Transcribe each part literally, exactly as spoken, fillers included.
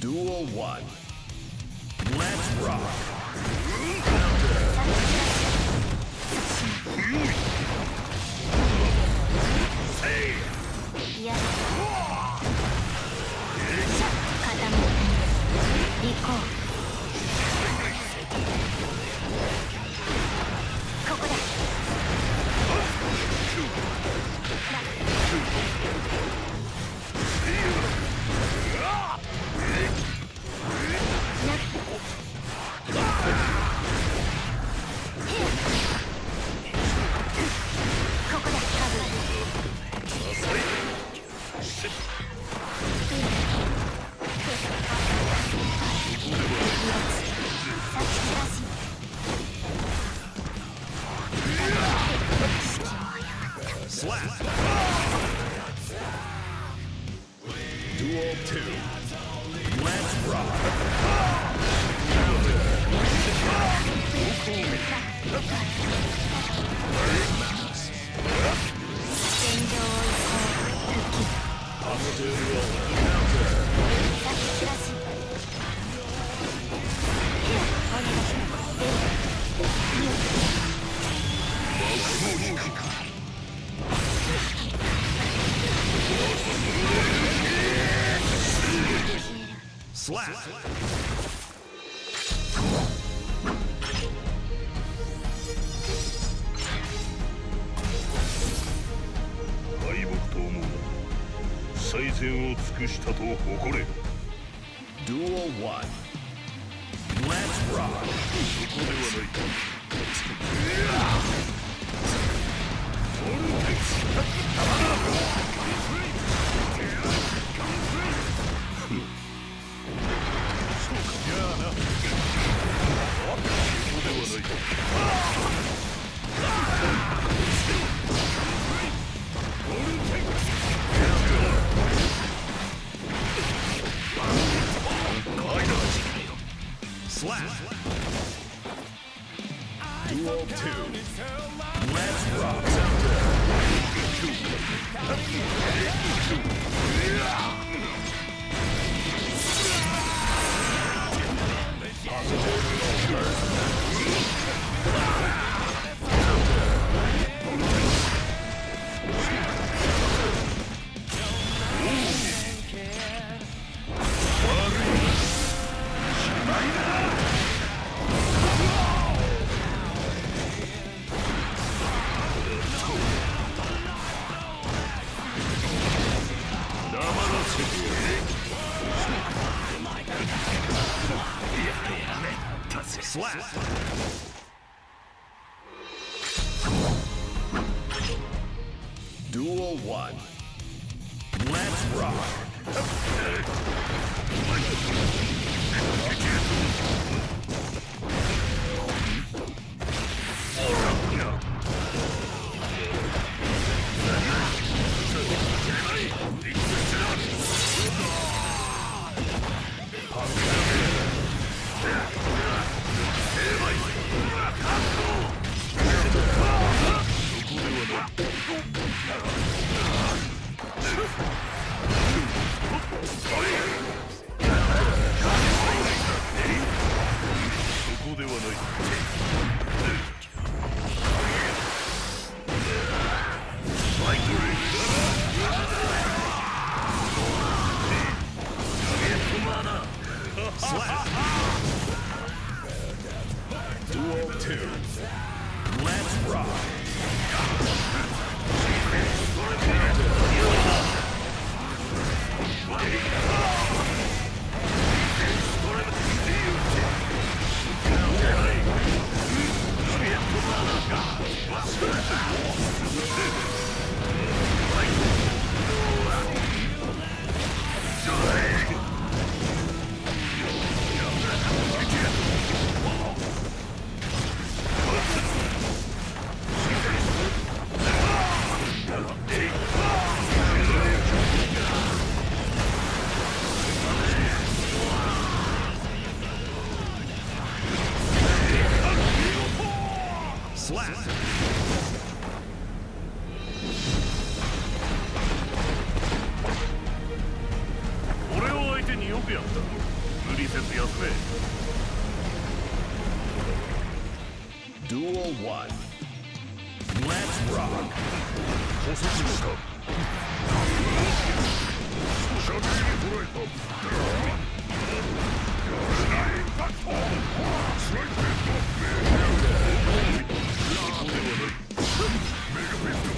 Duel one. Let's rock. Counter. したと誇れ。 Let's rock. ってやった。無理せず休め。デュオワン、レッツロック。補足しますか。射程に捉えた。スライドバット、スライドバット、メガフィスト。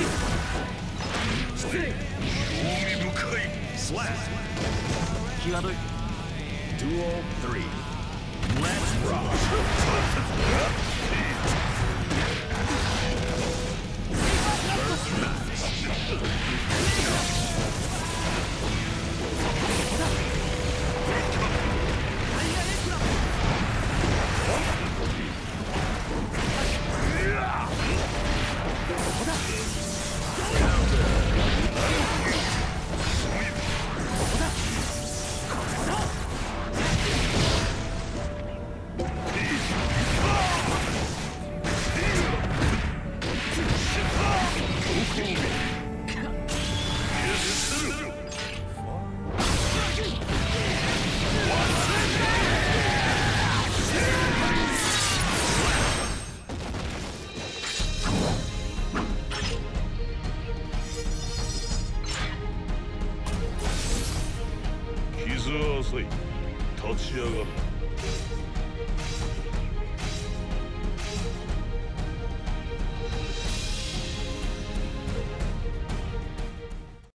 傷は浅い。立ち上がる。